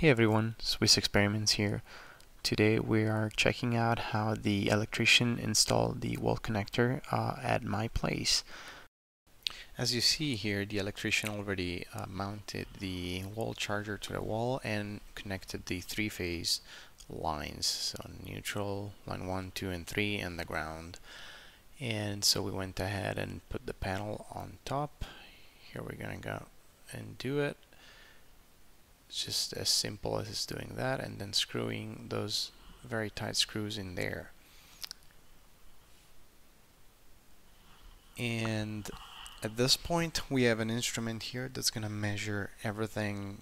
Hey everyone, Swiss Experiments here. Today we are checking out how the electrician installed the wall connector at my place. As you see here, the electrician already mounted the wall charger to the wall and connected the three-phase lines, so neutral, line 1, 2 and 3, and the ground. And so we went ahead and put the panel on top. Here we're going to go and do it. Just as simple as it's doing that, and then screwing those very tight screws in there. And at this point we have an instrument here that's going to measure everything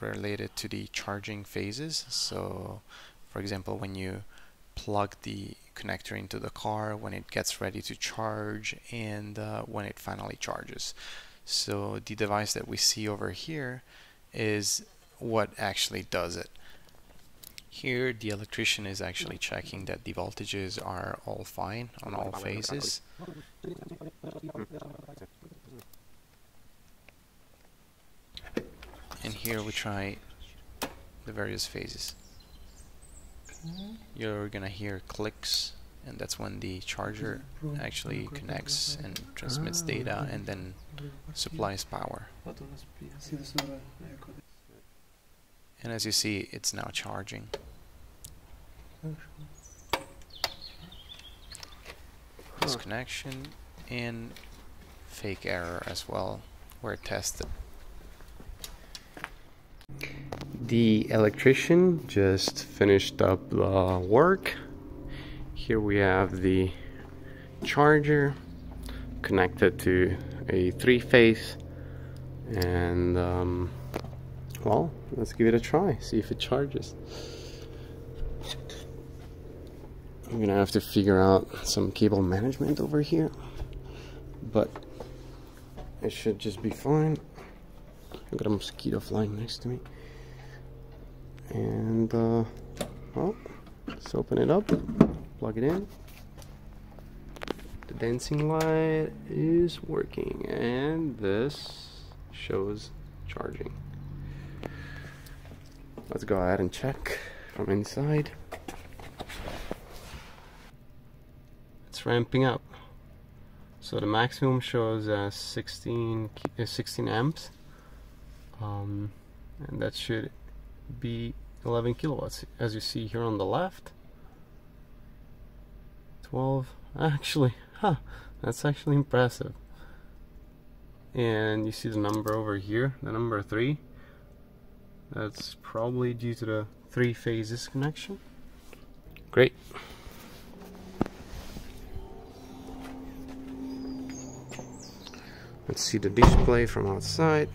related to the charging phases. So for example, when you plug the connector into the car, when it gets ready to charge, and when it finally charges. So the device that we see over here is what actually does it. Here the electrician is actually checking that the voltages are all fine on all phases. And here we try the various phases. You're gonna hear clicks, and that's when the charger actually connects and transmits data and then supplies power. And as you see, it's now charging. Disconnection and fake error as well were tested. The electrician just finished up the work. Here we have the charger connected to a three-phase, and well, let's give it a try, see if it charges. I'm gonna have to figure out some cable management over here, but it should just be fine. I've got a mosquito flying next to me, and well, let's open it up. Plug it in. The dancing light is working, and this shows charging. Let's go ahead and check from inside. It's ramping up. So the maximum shows 16 amps, and that should be 11 kilowatts, as you see here on the left. 12, actually, that's actually impressive. And you see the number over here, the number 3. That's probably due to the three-phase disconnection. Great. Let's see the display from outside.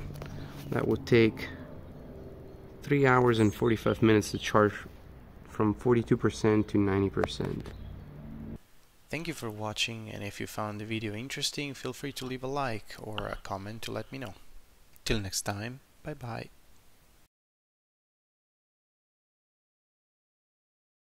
That would take 3 hours and 45 minutes to charge from 42% to 90%. Thank you for watching, and if you found the video interesting, feel free to leave a like or a comment to let me know. Till next time, bye bye.